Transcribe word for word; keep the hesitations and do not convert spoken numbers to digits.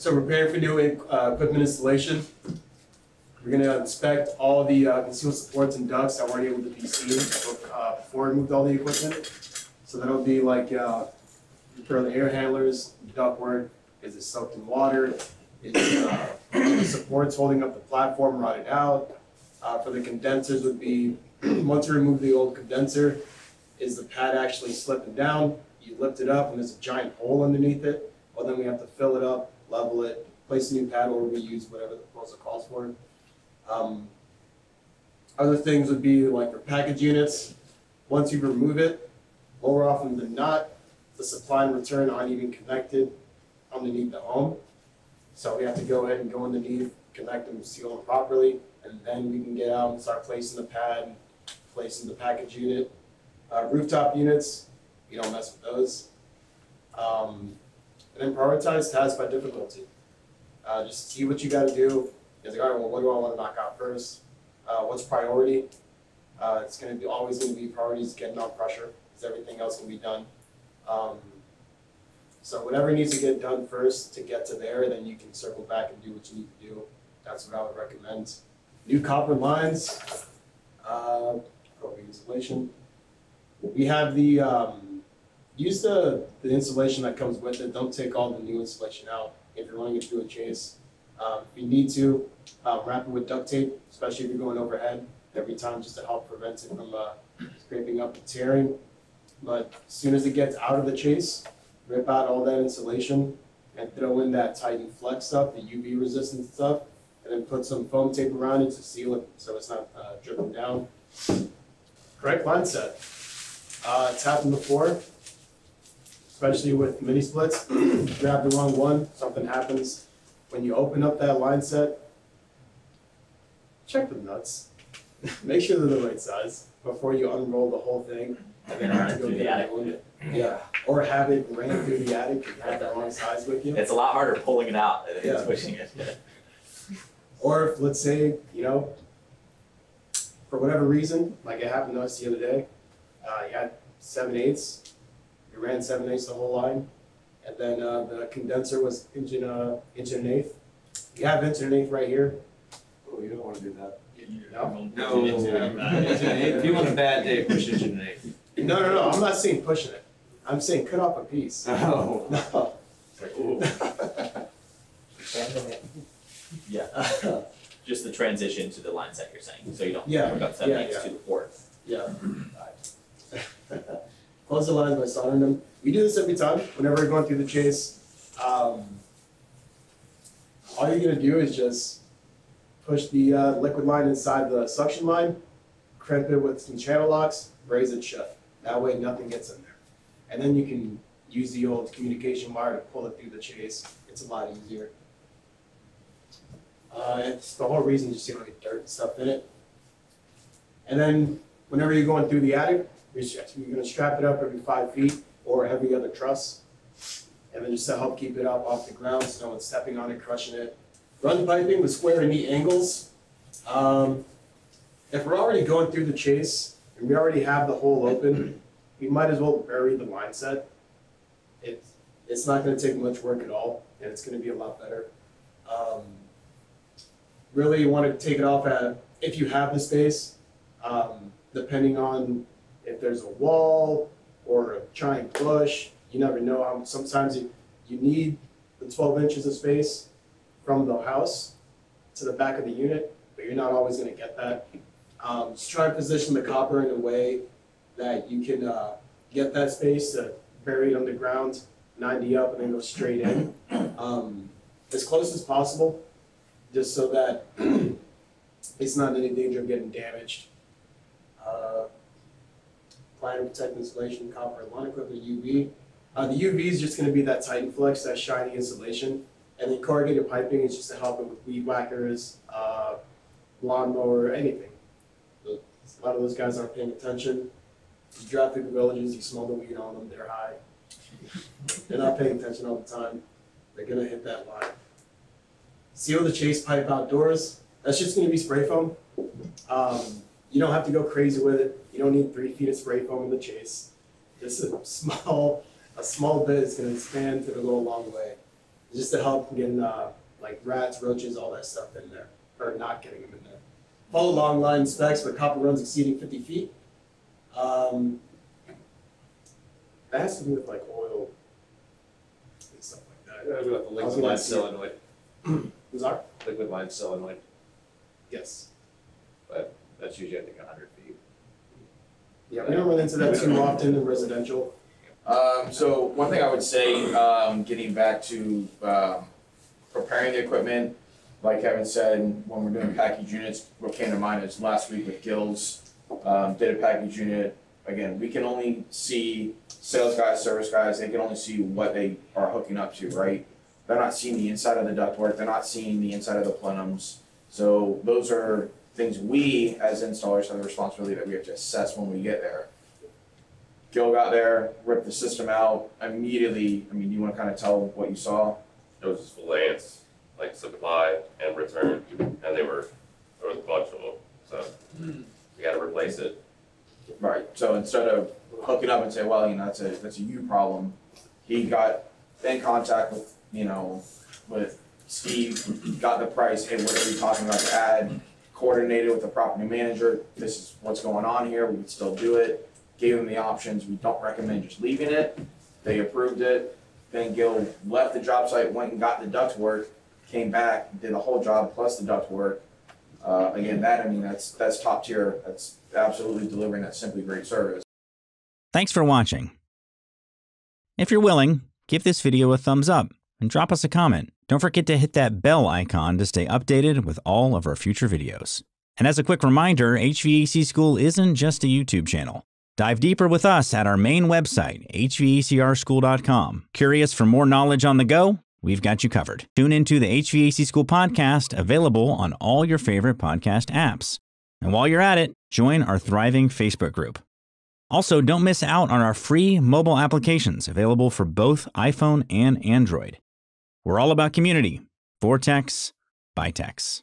So preparing for new uh, equipment installation. We're going to inspect all the uh, concealed supports and ducts that weren't able to be seen uh, before we moved all the equipment. So that'll be like uh, for the air handlers, ductwork, is it soaked in water? Is uh, the supports holding up the platform rotted out? Uh, for the condensers would be, once you remove the old condenser, is the pad actually slipping down? You lift it up and there's a giant hole underneath it. Well, then we have to fill it up, level it, place a new pad, or reuse whatever the proposal calls for. Um, other things would be like for package units. Once you remove it, more often than not, the supply and return aren't even connected underneath the home. So we have to go ahead and go underneath, connect them, seal them properly, and then we can get out and start placing the pad, placing the package unit. Uh, rooftop units, you don't mess with those. Um, and then prioritize tasks by difficulty. Uh, just see what you got to do. It's like, all right, well, what do I want to knock out first? Uh, what's priority? Uh, it's going to be always going to be priorities getting on pressure, because everything else can be done. Um, so whatever needs to get done first to get to there, then you can circle back and do what you need to do. That's what I would recommend. New copper lines, uh, probably insulation. We have the um, use the the insulation that comes with it. Don't take all the new insulation out if you're running it through a chase. Um, if you need to, um, wrap it with duct tape, especially if you're going overhead every time, just to help prevent it from uh, scraping up and tearing. But as soon as it gets out of the chase, rip out all that insulation and throw in that Titan Flex stuff, the U V resistant stuff, and then put some foam tape around it to seal it so it's not uh, dripping down. Correct line set. Uh, it's happened before, especially with mini splits. Grab the wrong one, something happens. When you open up that line set, check the nuts. Make sure they're the right size before you unroll the whole thing and then have to go to the attic. It. Yeah, or have it ran through the attic and have the wrong size with you. It's a lot harder pulling it out than yeah. pushing it. Or if, let's say, you know, for whatever reason, like it happened to us the other day, uh, you had seven eighths. You ran seven eighths the whole line. And then uh, the condenser was inch and, uh, inch and an eighth. You have inch and an eighth right here. Oh, you don't want to do that. No, no. If you want a bad day, push inch and an eighth. No, no, no. I'm not saying pushing it. I'm saying cut off a piece. Oh. No. Yeah. Uh, just the transition to the line set you're saying, so you don't yeah. worry about seven yeah, eighths yeah. to the fourth. Yeah. Close the lines by soldering them. We do this every time, whenever we're going through the chase. Um, all you're going to do is just push the uh, liquid line inside the suction line, crimp it with some channel locks, raise it shut. That way nothing gets in there. And then you can use the old communication wire to pull it through the chase. It's a lot easier. Uh, it's the whole reason, just you don't get dirt and stuff in it. And then whenever you're going through the attic, you're going to strap it up every five feet or every other truss, and then just to help keep it up off the ground so no one's stepping on it, crushing it. Run piping with square and neat angles. Um, if we're already going through the chase and we already have the hole open, we might as well bury the line set. It, it's not going to take much work at all, and it's going to be a lot better. Um, really want to take it off at, if you have the space, um, depending on if there's a wall or a giant bush, you never know. How, sometimes you, you need the twelve inches of space from the house to the back of the unit, but you're not always going to get that. Um, just try to position the copper in a way that you can uh, get that space to bury it underground, ninety up, and then go straight in. Um, as close as possible, just so that it's not in any danger of getting damaged. Uh, Plan and protect insulation, copper, lawn equipment, U V. Uh, the U V is just going to be that Titan Flex, that shiny insulation. And then corrugated piping is just to help it with weed whackers, uh, lawnmower, anything. A lot of those guys aren't paying attention. You drive through the villages, you smell the weed on them, they're high. They're not paying attention all the time. They're going to hit that line. Seal the chase pipe outdoors. That's just going to be spray foam. Um, You don't have to go crazy with it. You don't need three feet of spray foam in the chase. Just a small, a small bit is going to expand to go a long way. just to help getting uh, like rats, roaches, all that stuff in there, or not getting them in there. Follow long line specs for copper runs exceeding fifty feet. Um, that has to do with like oil and stuff like that. I was the liquid line solenoid. Who's our? Liquid line solenoid. Yes. But that's usually, I think, one hundred feet. Yeah, we don't run into that too often in residential. Um, so one thing I would say, um, getting back to um, preparing the equipment, like Kevin said, when we're doing package units, what came to mind is last week with Gills, um, did a package unit. Again, we can only see sales guys, service guys, they can only see what they are hooking up to, right? They're not seeing the inside of the ductwork, they're not seeing the inside of the plenums. So those are things we, as installers, have the responsibility that we have to assess when we get there. Gil got there, ripped the system out immediately. I mean, you want to kind of tell what you saw? It was just fillets, like supply and return, and they were, there was a bunch of them. So we got to replace it. Right. So instead of hooking up and say, well, you know, that's a that's a you problem, he got in contact with, you know, with Steve, got the price. Hey, what are we talking about to add? Coordinated with the property manager. This is what's going on here. We could still do it. Gave them the options. We don't recommend just leaving it. They approved it. Then Gil left the job site, went and got the duct work, came back, did the whole job plus the duct work. Uh, again, that, I mean, that's, that's top tier. That's absolutely delivering that Simply great service. Thanks for watching. If you're willing, give this video a thumbs up and drop us a comment. Don't forget to hit that bell icon to stay updated with all of our future videos. And as a quick reminder, H V A C School isn't just a YouTube channel. Dive deeper with us at our main website, H V A C R school dot com. Curious for more knowledge on the go? We've got you covered. Tune into the H V A C School podcast, available on all your favorite podcast apps. And while you're at it, join our thriving Facebook group. Also, don't miss out on our free mobile applications available for both iPhone and Android. We're all about community. For techs, by techs.